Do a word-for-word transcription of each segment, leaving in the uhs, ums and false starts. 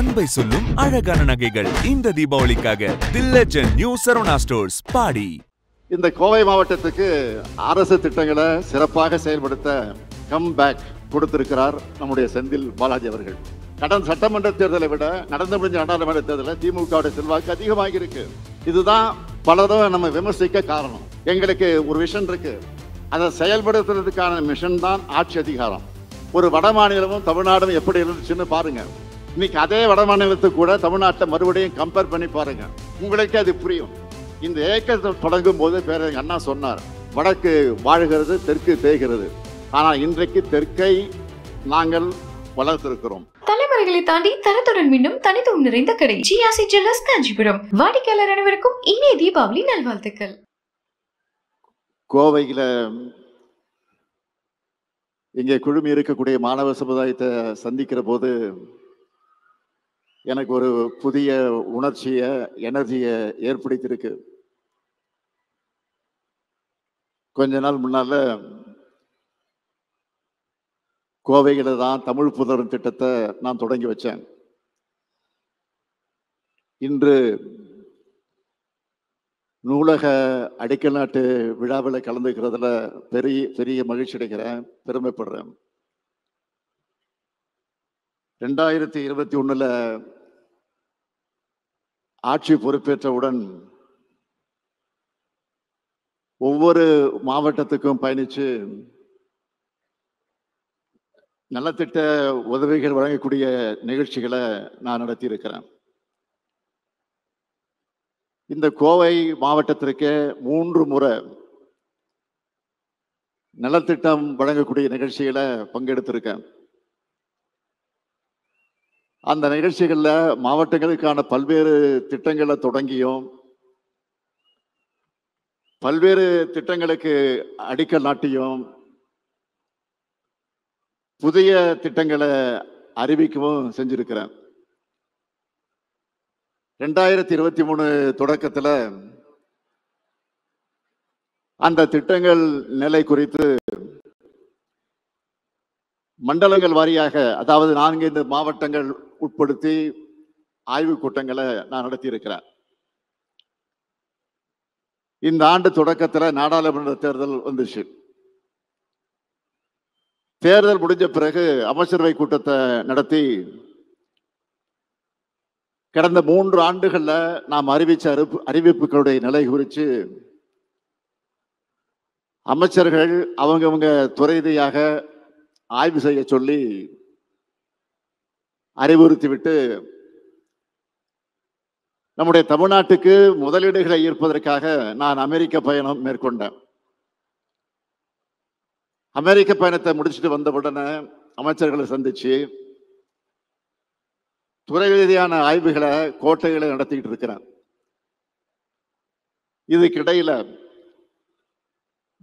அன்பை சொல்லும் அழகான நகைகள் இந்த தீபாவளிக்காக தி லெஜெண்ட் நியூ செரோனாஸ்டர்ஸ் பாடி இந்த கோவை மாவட்டத்துக்கு அரச திட்டங்களை சிறப்பாக செயல்படுத்த கம்பேக் கொடுத்திருக்கிறார் நம்முடைய செந்தில் பாலாஜி அவர்கள். கடந்த சட்டமன்ற தேர்தலை விட நடந்து முடிஞ்ச நாடாளுமன்ற தேர்தலில் திமுகவுடைய செல்வாக்கு அதிகமாக இருக்கு. இதுதான் பலரும் நம்ம விமர்சிக்க காரணம். எங்களுக்கு ஒரு விஷன் இருக்கு, அதை செயல்படுத்துறதுக்கான மிஷன் தான் ஆட்சி அதிகாரம். ஒரு வட மாநிலமும் தமிழ்நாடும் எப்படி இருந்துச்சுன்னு பாருங்க. இன்னைக்கு அதே வட மாநிலத்துக்கு கூட தமிழ்நாட்டை மறுபடியும் கம்பேர் பண்ணி பாருங்க, உங்களுக்கு அது புரியும். இந்த ஏக்கத்தை தொடங்கும் போது பேரறிஞர் அண்ணா சொன்னார், வடக்கு வாழ்கிறது தெற்கு தேய்கிறது. ஆனால் இன்றைக்கு தெற்கை நாங்கள் வளர்த்திருக்கிறோம். தலைமுறைகளை தாண்டி தரத்துடன் மீண்டும் தனித்துவம் நிறைந்த கடை ஜிஆசி ஜுவல்லர்ஸ் காஞ்சிபுரம். வாடிக்கையாளர் அனைவருக்கும் இனிய தீபாவளி நல்வாழ்த்துக்கள். கோவையில் இங்கே குழுமி இருக்கக்கூடிய மாணவ சமுதாயத்தை சந்திக்கிற போது எனக்கு ஒரு புதிய உணர்ச்சியை எனர்ஜியை ஏற்படுத்தியிருக்கு. கொஞ்ச நாள் முன்னால் கோவையில் தான் தமிழ் புதரும் திட்டத்தை நான் தொடங்கி வச்சேன். இன்று நூலக அடிக்கல்நாட்டு விழாவில் கலந்துக்கிறதுல பெரிய பெரிய மகிழ்ச்சி அடைகிறேன், பெருமைப்படுறேன். ரெண்டாயிரத்தி இருபத்தி ஒன்றில் ஆட்சி பொறுப்பேற்றவுடன் ஒவ்வொரு மாவட்டத்துக்கும் பயணித்து நலத்திட்ட உதவிகள் வழங்கக்கூடிய நிகழ்ச்சிகளை நான் நடத்தியிருக்கிறேன். இந்த கோவை மாவட்டத்திற்கு மூன்று முறை நலத்திட்டம் வழங்கக்கூடிய நிகழ்ச்சிகளை பங்கெடுத்திருக்கேன். அந்த நிகழ்ச்சிகளில் மாவட்டங்களுக்கான பல்வேறு திட்டங்களை தொடங்கியும் பல்வேறு திட்டங்களுக்கு அடிக்கல் நாட்டியும் புதிய திட்டங்களை அறிவிக்கவும் செஞ்சிருக்கிறேன். ரெண்டாயிரத்தி இருபத்தி மூணு தொடக்கத்தில் அந்த திட்டங்கள் நிலை குறித்து மண்டலங்கள் வாரியாக, அதாவது நான்கைந்து மாவட்டங்கள் உட்படுத்தி ஆய்வுக் கூட்டங்களை நான் நடத்தியிருக்கிறேன். இந்த ஆண்டு தொடக்கத்தில் நாடாளுமன்ற தேர்தல் வந்துச்சு. தேர்தல் முடிஞ்ச பிறகு அமைச்சரவை கூட்டத்தை நடத்தி கடந்த மூன்று ஆண்டுகளில் நாம் அறிவித்த அறி அறிவிப்புகளுடைய நிலை குறித்து அமைச்சர்கள் அவங்கவங்க துறை ரீதியாக ஆய்வு செய்ய சொல்லி அறிவுறுத்திவிட்டு நம்முடைய தமிழ்நாட்டுக்கு முதலீடுகளை ஈர்ப்பதற்காக நான் அமெரிக்க பயணம் மேற்கொண்டேன். அமெரிக்க பயணத்தை முடிச்சுட்டு வந்தவுடனே அமைச்சர்களை சந்திச்சு துறை ரீதியான ஆய்வுகளை கோட்டைகளை நடத்திக்கிட்டு இருக்கிறேன். இதுக்கிடையில்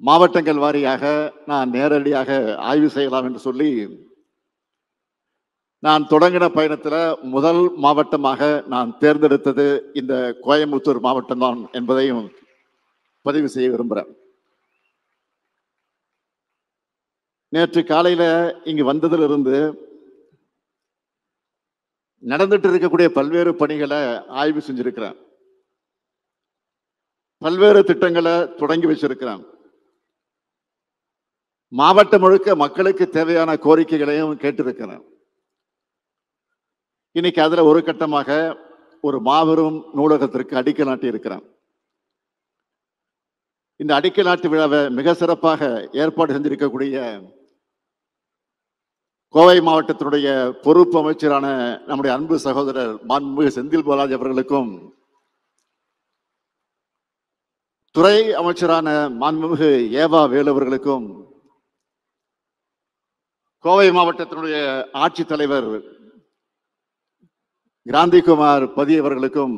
மாவட்டங்கள் வாரியாக நான் நேரடியாக ஆய்வு செய்யலாம் என்று சொல்லி நான் தொடங்கின பயணத்தில் முதல் மாவட்டமாக நான் தேர்ந்தெடுத்தது இந்த கோயம்புத்தூர் மாவட்டம்தான் என்பதையும் பதிவு செய்ய விரும்புகிறேன். நேற்று காலையில் இங்கு வந்ததிலிருந்து நடந்துட்டு இருக்கக்கூடிய பல்வேறு பணிகளை ஆய்வு செஞ்சிருக்கிறேன். பல்வேறு திட்டங்களை தொடங்கி வச்சிருக்கிறேன். மாவட்டம் முழுக்க மக்களுக்கு தேவையான கோரிக்கைகளையும் கேட்டிருக்கிறேன். இன்னைக்கு அதில் ஒரு கட்டமாக ஒரு மாபெரும் நூலகத்திற்கு அடிக்கல் நாட்டி இருக்கிறேன். இந்த அடிக்கல் நாட்டு விழாவை மிக சிறப்பாக ஏற்பாடு செஞ்சிருக்கக்கூடிய கோவை மாவட்டத்தினுடைய பொறுப்பு அமைச்சரான நம்முடைய அன்பு சகோதரர் மாண்புமிகு செந்தில் பாலாஜி அவர்களுக்கும் துறை அமைச்சரான மாண்புமிகு ஏவாவேலு அவர்களுக்கும் கோவை மாவட்டத்தினுடைய ஆட்சித்தலைவர் கிராந்தி குமார் பதியவர்களுக்கும்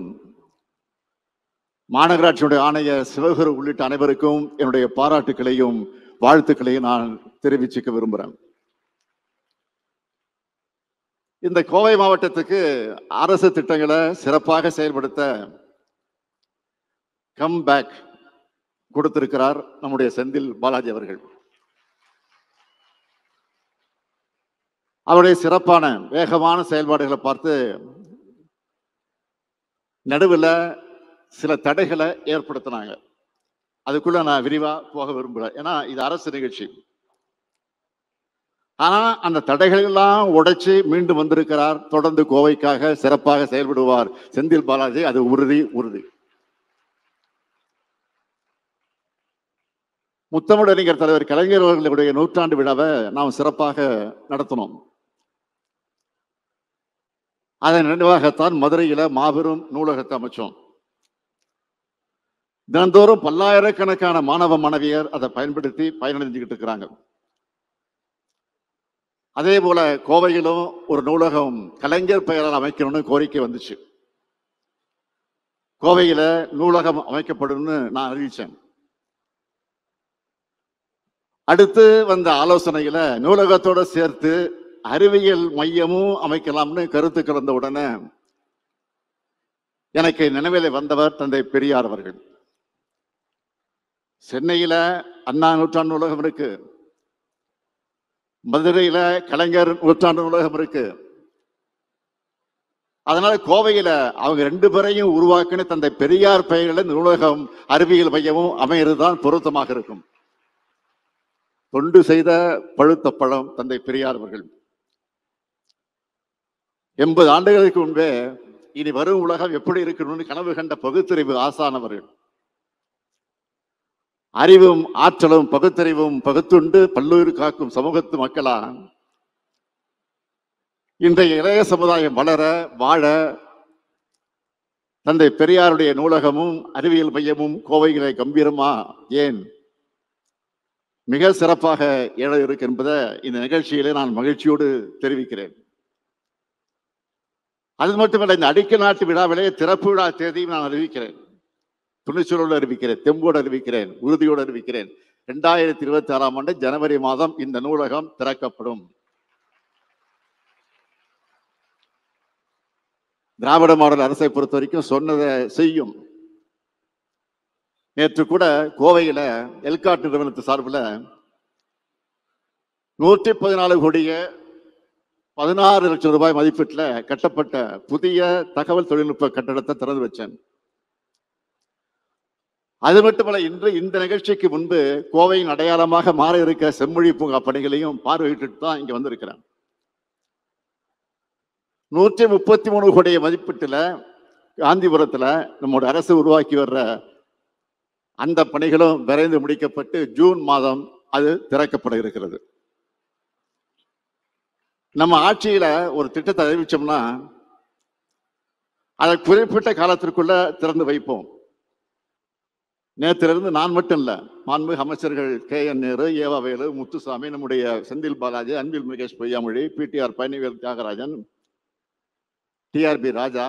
மாநகராட்சியினுடைய ஆணையர் சிவகுரு உள்ளிட்ட அனைவருக்கும் என்னுடைய பாராட்டுக்களையும் வாழ்த்துக்களையும் நான் தெரிவிச்சுக்க விரும்புகிறேன். இந்த கோவை மாவட்டத்துக்கு அரசு திட்டங்களை சிறப்பாக செயல்படுத்த கம்பேக் கொடுத்திருக்கிறார் நம்முடைய செந்தில் பாலாஜி அவர்கள். அவருடைய சிறப்பான வேகமான செயல்பாடுகளை பார்த்து நடுவில் சில தடைகளை ஏற்படுத்தினாங்க. அதுக்குள்ள நான் விரிவாக போக விரும்புகிறேன், ஏன்னா இது அரசு நிகழ்ச்சி. ஆனால் அந்த தடைகளெல்லாம் உடைச்சி மீண்டு வந்திருக்கிறார். தொடர்ந்து கோவைக்காக சிறப்பாக செயல்படுவார் செந்தில் பாலாஜி, அது உறுதி உறுதி. முத்தமிழ் அறிஞர் தலைவர் கலைஞர் அவர்களுடைய நூற்றாண்டு விழாவை நாம் சிறப்பாக நடத்தினோம். அதன் நினைவாகத்தான் மதுரையில் மாபெரும் நூலகத்தை அமைச்சோம். தினந்தோறும் பல்லாயிரக்கணக்கான மாணவ மாணவியர் அதை பயன்படுத்தி பயனடைஞ்சுக்கிட்டு இருக்கிறாங்க. அதே போல கோவையிலும் ஒரு நூலகம் கலைஞர் பெயரால் அமைக்கணும்னு கோரிக்கை வந்துச்சு. கோவையில் நூலகம் அமைக்கப்படும்னு நான் அறிவித்தேன். அடுத்து வந்த ஆலோசனையில் நூலகத்தோடு சேர்த்து அறிவியல் மையமும் அமைக்கலாம்னு கருத்து கலந்த உடனே எனக்கு நினைவிலே வந்தவர் தந்தை பெரியார் அவர்கள். சென்னையில அண்ணா நூற்றாண்டு நூலகம் இருக்கு, மதுரையில கலைஞர் நூற்றாண்டு நூலகம் இருக்கு. அதனால கோவையில அவங்க ரெண்டு பேரையும் உருவாக்கின தந்தை பெரியார் பெயரில் நூலகம் அறிவியல் மையமும் அமையறதுதான் பொருத்தமாக இருக்கும். தொண்டு செய்த பழுத்த பழம் தந்தை பெரியார் அவர்கள். எண்பது ஆண்டுகளுக்கு முன்பே இனி வரும் உலகம் எப்படி இருக்கணும்னு கனவு கண்ட பகுத்தறிவு ஆசானவர்கள். அறிவும் ஆற்றலும் பகுத்தறிவும் பகுத்துண்டு பல்லுயிர் காக்கும் சமூகத்து மக்களா இன்றைய இளைய சமுதாயம் வளர வாழ தந்தை பெரியாருடைய நூலகமும் அறிவியல் மையமும் கோவைகளை கம்பீரமா, ஏன் மிக சிறப்பாக ஏழ இருக்கு என்பதை இந்த நிகழ்ச்சியிலே நான் மகிழ்ச்சியோடு தெரிவிக்கிறேன். அது மட்டுமல்ல, இந்த அடிக்கல் நாட்டு விழாவிலே திறப்பு விழா தேதியும் நான் அறிவிக்கிறேன். துணிச்சலோடு அறிவிக்கிறேன், தெம்போடு அறிவிக்கிறேன், உறுதியோடு அறிவிக்கிறேன். இரண்டாயிரத்தி இருபத்தி ஆறாம் ஆண்டு ஜனவரி மாதம் இந்த நூலகம் திறக்கப்படும். திராவிட மாடல் அரசை பொறுத்த வரைக்கும் சொன்னதை செய்யும். நேற்று கூட கோவையில் எல்காட்டு நிறுவனத்து சார்பில் நூற்றி பதினாலு கோடியே பதினாறு லட்சம் ரூபாய் மதிப்பீட்டில் கட்டப்பட்ட புதிய தகவல் தொழில்நுட்ப கட்டடத்தை திறந்து வச்சேன். அது மட்டுமல்ல, இன்று இந்த நிகழ்ச்சிக்கு முன்பு கோவையின் அடையாளமாக மாற இருக்க செம்மொழி பூங்கா பணிகளையும் பார்வையிட்டு தான் இங்கே வந்திருக்கிறேன். நூற்றி முப்பத்தி மூணு கோடிய மதிப்பீட்டில் காந்திபுரத்தில் நம்முடைய அரசு உருவாக்கி வர்ற அந்த பணிகளும் விரைந்து முடிக்கப்பட்டு ஜூன் மாதம் அது திறக்கப்பட இருக்கிறது. நம்ம ஆட்சியில ஒரு திட்டத்தை அறிவிச்சோம்னா அதை குறிப்பிட்ட காலத்திற்குள்ள திறந்து வைப்போம். நேற்றிலிருந்து நான் மட்டும் இல்லை, மாண்பு அமைச்சர்கள் கே என் நேரு, ஏவாவேலு, முத்துசாமி, நம்முடைய Senthil Balaji, Anbil Mukesh Poyyamozhi, P T R Palanivel Thiagarajan, T R B Raja,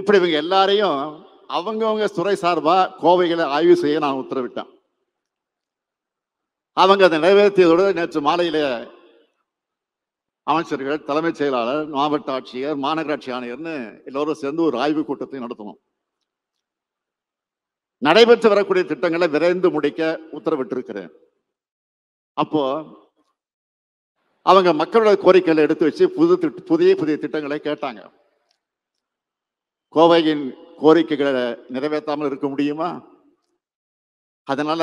இப்படி இவங்க எல்லாரையும் அவங்கவுங்க துறை சார்பாக கோவைகளை ஆய்வு செய்ய நான் உத்தரவிட்டேன். அவங்க அதை நிறைவேற்றியதோடு நேற்று மாலையில அமைச்சர்கள், தலைமைச் செயலாளர், மாவட்ட ஆட்சியர், மாநகராட்சி ஆணையர்னு எல்லோரும் சேர்ந்து ஒரு ஆய்வுக் கூட்டத்தை நடத்தணும். நடைபெற்று வரக்கூடிய திட்டங்களை விரைந்து முடிக்க உத்தரவிட்டிருக்கிறேன். அப்போ அவங்க மக்களோட கோரிக்கைகளை எடுத்து வச்சு புது புதிய புதிய திட்டங்களை கேட்டாங்க. கோவையின் கோரிக்கைகளை நிறைவேற்றாமல் இருக்க முடியுமா? அதனால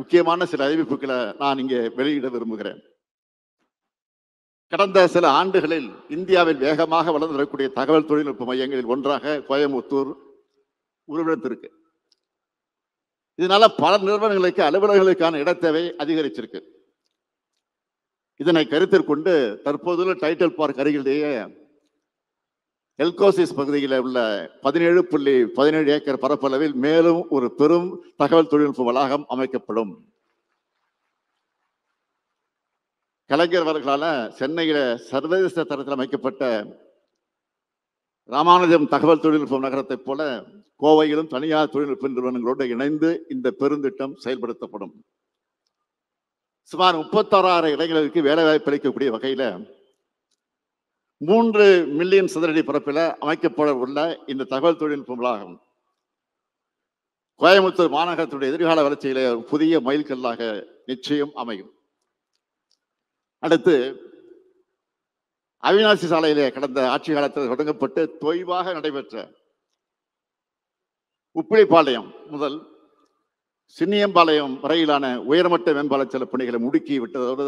முக்கியமான சில அறிவிப்புகளை நான் இங்கே வெளியிட விரும்புகிறேன். கடந்த சில ஆண்டுகளில் இந்தியாவில் வேகமாக வளர்ந்து வரக்கூடிய தகவல் தொழில்நுட்ப மையங்களில் ஒன்றாக கோயம்புத்தூர் உருவெடுத்திருக்கு. இதனால பல நிறுவனங்களுக்கு அலுவலர்களுக்கான இடத்தேவை அதிகரிச்சிருக்கு. இதனை கருத்தில் கொண்டு தற்போதுள்ள டைட்டில் பார்க் அருகிலேயே எல்கோசிஸ் பகுதியில் உள்ள பதினேழு புள்ளி பதினேழு ஏக்கர் பரப்பளவில் மேலும் ஒரு பெரும் தகவல் தொழில்நுட்ப வளாகம் அமைக்கப்படும். கலைஞர் அவர்களால் சென்னையில் சர்வதேச தரத்தில் அமைக்கப்பட்ட ராமானுஜம் தகவல் தொழில்நுட்ப நகரத்தைப் போல கோவையிலும் தனியார் தொழில்நுட்ப நிறுவனங்களோடு இணைந்து இந்த பெருந்திட்டம் செயல்படுத்தப்படும். சுமார் முப்பத்தாறாயிரம் இடங்களுக்கு வேலைவாய்ப்பு அளிக்கக்கூடிய வகையில் மூன்று மில்லியன் சதுரடி பரப்பில் அமைக்கப்பட உள்ள இந்த தகவல் தொழில்நுட்ப வளாகம் கோயம்புத்தூர் மாநகரத்துடைய எதிர்கால வளர்ச்சியிலே புதிய மைல்கல்லாக நிச்சயம் அமையும். அடுத்து Avinashi சாலையிலே கடந்த ஆட்சி காலத்தில் தொடங்கப்பட்டு தொய்வாக நடைபெற்ற உப்பிளை பாளையம் முதல் சின்னியம்பாளையம் வரையிலான உயர்மட்ட மேம்பாலச்சல பணிகளை முடுக்கி விட்டதோடு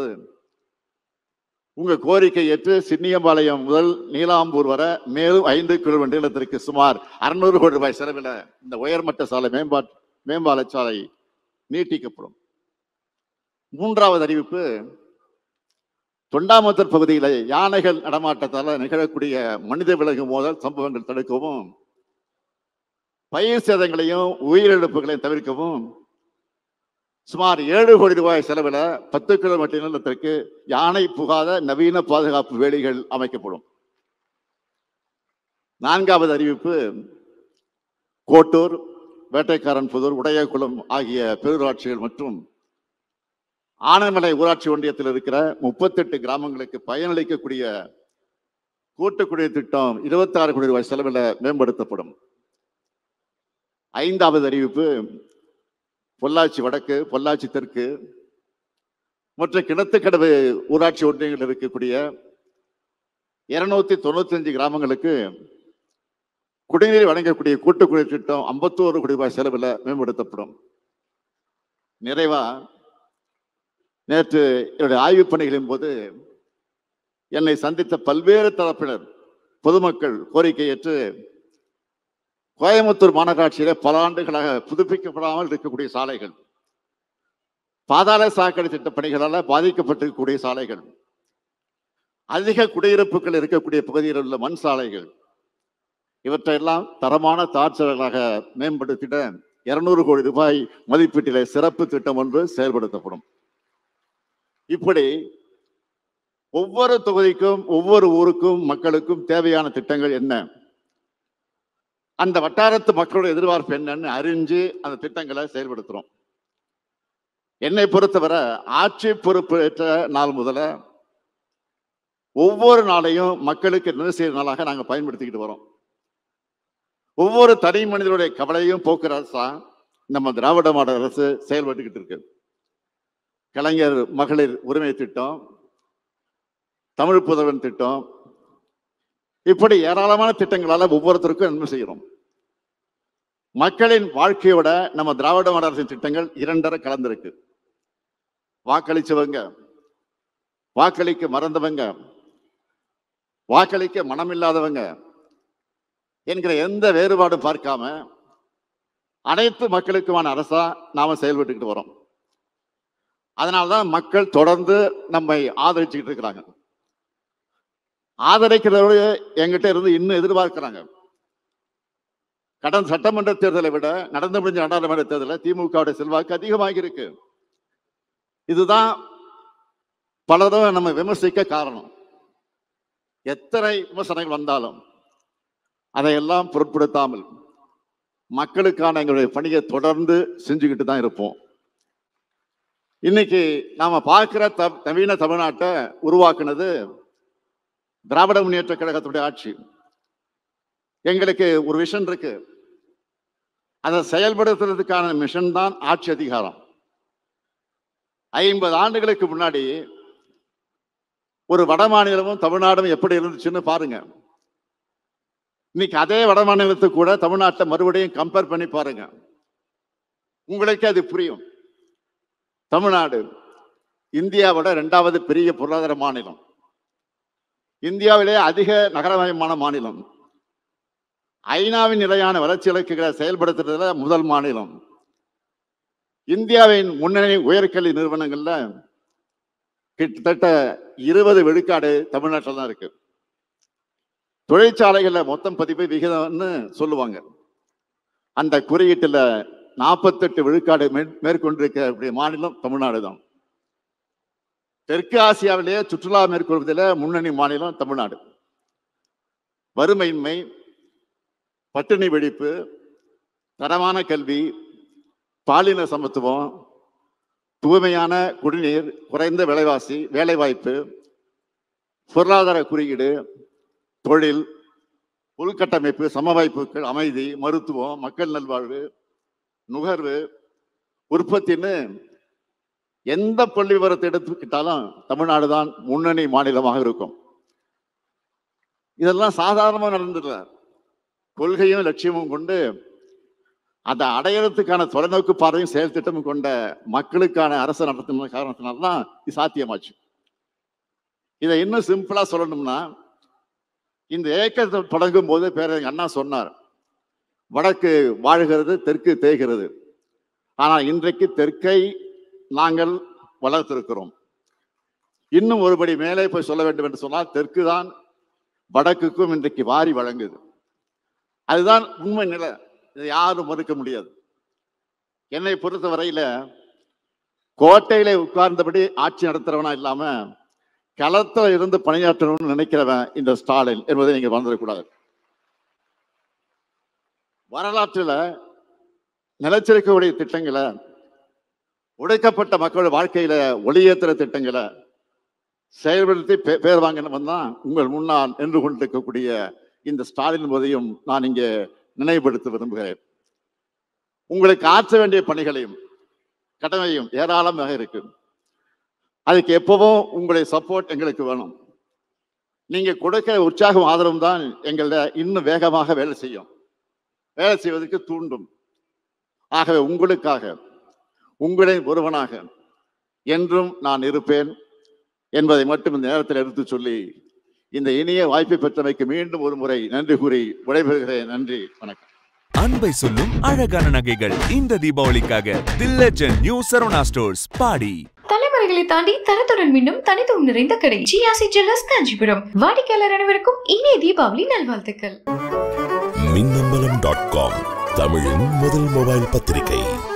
உங்கள் கோரிக்கை ஏற்று சின்னியம்பாளையம் முதல் நீலாம்பூர் வரை மேலும் ஐந்து கிலோமீட்டர் நீளத்திற்கு சுமார் அறுநூறு கோடி ரூபாய் செலவில் இந்த உயர்மட்ட சாலை மேம்பாட்டு மேம்பால சாலை நீட்டிக்கப்படும். மூன்றாவது அறிவிப்பு, தொண்டாமுத்தூர் பகுதியில் யானைகள் நடமாட்டத்தால் நிகழக்கூடிய மனித விலங்கு மோதல் சம்பவங்கள் தடுக்கவும் பயிர் சேதங்களையும் உயிரிழப்புகளையும் தவிர்க்கவும் சுமார் ஏழு கோடி ரூபாய் செலவில் பத்து கிலோமீட்டர் நீளத்திற்கு யானை புகாத நவீன பாதுகாப்பு வேலிகள் அமைக்கப்படும். நான்காவது அறிவிப்பு, கோட்டூர், வேட்டைக்காரன் புதூர், உடையகுளம் ஆகிய பேரூராட்சிகள் மற்றும் ஆனைமலை ஊராட்சி ஒன்றியத்தில் இருக்கிற முப்பத்தெட்டு கிராமங்களுக்கு பயனளிக்கக்கூடிய கூட்டுக்குடிநீர் திட்டம் இருபத்தாறு கோடி ரூபாய் செலவில் மேம்படுத்தப்படும். ஐந்தாவது அறிவிப்பு, பொள்ளாச்சி வடக்கு, பொள்ளாச்சி தெற்கு மற்றும் கிணத்துக்கடவு ஊராட்சி ஒன்றியங்களில் இருக்கக்கூடிய இருநூத்தி தொண்ணூத்தி அஞ்சு கிராமங்களுக்கு குடிநீர் வழங்கக்கூடிய கூட்டுக்குடிநீர் திட்டம் ஐம்பத்தோரு கோடி ரூபாய் செலவில் மேம்படுத்தப்படும். நிறைவா, நேற்று என்னுடைய ஆய்வுப் பணிகளின் போது என்னை சந்தித்த பல்வேறு தரப்பினர் பொதுமக்கள் கோரிக்கையற்று கோயம்புத்தூர் மாநகராட்சியிலே பல ஆண்டுகளாக புதுப்பிக்கப்படாமல் இருக்கக்கூடிய சாலைகள், பாதாள சாக்கடை திட்ட பணிகளால் பாதிக்கப்பட்டிருக்கக்கூடிய சாலைகள், அதிக குடியிருப்புகள் இருக்கக்கூடிய பகுதியில் உள்ள மண் சாலைகள், இவற்றையெல்லாம் தரமான தார் சாலைகளாக மேம்படுத்திட இருநூறு கோடி ரூபாய் மதிப்பீட்டிலே சிறப்பு திட்டம் ஒன்று செயல்படுத்தப்படும். இப்படி ஒவ்வொரு தொகுதிக்கும் ஒவ்வொரு ஊருக்கும் மக்களுக்கும் தேவையான திட்டங்கள் என்ன, அந்த வட்டாரத்து மக்களோட எதிர்பார்ப்பு என்னன்னு அறிஞ்சு அந்த திட்டங்களை செயல்படுத்துகிறோம். என்னை பொறுத்தவரை ஆட்சி பொறுப்பேற்ற நாள் முதல்ல ஒவ்வொரு நாளையும் மக்களுக்கு நிறைவு செய்கிற நாளாக நாங்கள் பயன்படுத்திக்கிட்டு வரோம். ஒவ்வொரு தனி மனிதனுடைய கவலையும் போக்குற அரசா நம்ம திராவிட மாடல் அரசு செயல்பட்டுக்கிட்டு இருக்கு. கலைஞர் மகளிர் உரிமை திட்டம், தமிழ் புதல்வன் திட்டம், இப்படி ஏராளமான திட்டங்களால் ஒவ்வொருத்தருக்கும் நன்மை செய்கிறோம். மக்களின் வாழ்க்கையோட நம்ம திராவிட மாடல் அரசின் திட்டங்கள் இரண்டரை கலந்திருக்கு. வாக்களிச்சவங்க, வாக்களிக்க மறந்தவங்க, வாக்களிக்க மனமில்லாதவங்க என்கிற எந்த வேறுபாடும் பார்க்காம அனைத்து மக்களுக்குமான அரசா நாம செயல்பட்டுக்கிட்டு வரோம். அதனால்தான் மக்கள் தொடர்ந்து நம்மை ஆதரிச்சுக்கிட்டு இருக்கிறாங்க. ஆதரிக்கிறதோடு எங்கிட்ட இருந்து இன்னும் எதிர்பார்க்கிறாங்க. கடந்த சட்டமன்ற தேர்தலை விட நடந்து முடிஞ்ச நாடாளுமன்ற தேர்தலில் திமுகவுடைய செல்வாக்கு அதிகமாக இருக்கு. இதுதான் பலரும் நம்ம விமர்சிக்க காரணம். எத்தனை விமர்சனங்கள் வந்தாலும் அதையெல்லாம் பொருட்படுத்தாமல் மக்களுக்கான எங்களுடைய பணியை தொடர்ந்து செஞ்சுக்கிட்டு தான் இருப்போம். இன்னைக்கு நாம் பார்க்குற த நவீன தமிழ்நாட்டை உருவாக்குனது திராவிட முன்னேற்ற கழகத்துடைய ஆட்சி. எங்களுக்கு ஒரு விஷன் இருக்கு, அதை செயல்படுத்துறதுக்கான மிஷன் தான் ஆட்சி அதிகாரம். ஐம்பது ஆண்டுகளுக்கு முன்னாடி ஒரு வட மாநிலமும் தமிழ்நாடும் எப்படி இருந்துச்சுன்னு பாருங்க. இன்னைக்கு அதே வட மாநிலத்துக்கு கூட தமிழ்நாட்டை மறுபடியும் கம்பேர் பண்ணி பாருங்க, உங்களுக்கு அது புரியும். தமிழ்நாடு இந்தியாவோட ரெண்டாவது பெரிய பொருளாதார மாநிலம், இந்தியாவிலே அதிக நகரமயமான மாநிலம், ஐநாவின் நிலையான வளர்ச்சி இலக்குகளை செயல்படுத்துறதுல முதல் மாநிலம், இந்தியாவின் முன்னணி உயர்கல்வி நிறுவனங்கள்ல கிட்டத்தட்ட இருபது விழுக்காடு தமிழ்நாட்டில் தான் இருக்கு. தொழிற்சாலைகளில் மொத்தம் பதிவு விகிதம்னு சொல்லுவாங்க, அந்த குறியீட்டில் நாற்பத்தெட்டு விழுக்காடு மேற்கொண்டிருக்க மாநிலம் தமிழ்நாடு தான். தெற்கு ஆசியாவிலேயே சுற்றுலா மேற்கொள்வதில் முன்னணி மாநிலம் தமிழ்நாடு. வறுமையின்மை, பட்டினி வெடிப்பு, தரமான கல்வி, பாலின சமத்துவம், தூய்மையான குடிநீர், குறைந்த விலைவாசி, வேலைவாய்ப்பு, பொருளாதார குறியீடு, தொழில், உள்கட்டமைப்பு, சம வாய்ப்புகள், அமைதி, மருத்துவம், மக்கள் நல்வாழ்வு, நுகர்வு, உற்பத்தின்னு எந்த புள்ளி விவரத்தை எடுத்துக்கிட்டாலும் தமிழ்நாடு தான் முன்னணி மாநிலமாக இருக்கும். இதெல்லாம் சாதாரணமாக நடந்துடுறார். கொள்கையும் லட்சியமும் கொண்டு அந்த அடையாளத்துக்கான தொலைநோக்கு பார்வையும் செயல் திட்டமும் கொண்ட மக்களுக்கான அரசு நடத்தின காரணத்தினால்தான் இது சாத்தியமாச்சு. இதை இன்னும் சிம்பிளா சொல்லணும்னா, இந்த ஏக்கத்தை தொடங்கும் போது பேரறிஞர் அண்ணா சொன்னார், வடக்கு வாழ்கிறது தெற்கு தேய்கிறது. ஆனால் இன்றைக்கு தெற்கை நாங்கள் வளர்த்திருக்கிறோம். இன்னும் ஒருபடி மேலே போய் சொல்ல வேண்டும் என்று சொன்னால், தெற்கு தான் வடக்குக்கும் இன்றைக்கு வாரி வழங்குது. அதுதான் உண்மை நிலை. இதை யாரும் மறுக்க முடியாது. என்னை பொறுத்த வரையில கோட்டையிலே உட்கார்ந்தபடி ஆட்சி நடத்துறவனா இல்லாம களத்தில் இருந்து பணியாற்றணும்னு நினைக்கிறவன் இந்த ஸ்டாலின் என்பதை நீங்க மறந்துடக்கூடாது. வரலாற்றில் நிலச்சரிக்கக்கூடிய திட்டங்களை, உடைக்கப்பட்ட மக்களோட வாழ்க்கையில ஒளியேற்ற திட்டங்களை செயல்படுத்தி பேர் வாங்கினவன் தான் உங்கள் முன்னால் நின்று கொண்டிருக்கக்கூடிய இந்த ஸ்டாலின் போதையும் நான் இங்கே நினைவுபடுத்த விரும்புகிறேன். உங்களுக்கு ஆற்ற வேண்டிய பணிகளையும் கடமையும் ஏராளமாக இருக்கு. அதுக்கு எப்பவும் உங்களுடைய சப்போர்ட் எங்களுக்கு வேணும். நீங்க கொடுக்கிற உற்சாகம் ஆதரவும் தான் எங்கள இன்னும் வேகமாக வேலை செய்யும், வேலை செய்வதற்கு தூண்டும். ஆகவே உங்களுக்காக, உங்களை ஒருவனாக என்றும் நான் இருப்பேன் என்பதை மட்டும் இந்த நேரத்தில் எடுத்து சொல்லி, இந்த இனிய வாய்ப்பை பெற்றமைக்கு மீண்டும் ஒரு முறை நன்றி கூறி விடைபெறுகிறேன். நன்றி, வணக்கம். அன்பை சொல்லும் அழகான நகைகள் இந்த தீபாவளிக்காக தி லெஜெண்ட் நியூ செரோனாஸ்டோர்ஸ் பாடி. தலைமுறைகளை தாண்டி தரத்துடன் மீண்டும் தனித்துவம் நிறைந்த கடை ஜிஆசி ஜுவல்லர்ஸ் காஞ்சிபுரம். வாடிக்கையாளர் அனைவருக்கும் இனிய தீபாவளி நல்வாழ்த்துக்கள். மின்னம்பலம் டாட் காம் தமிழின் முதல் மொபைல் பத்திரிகை.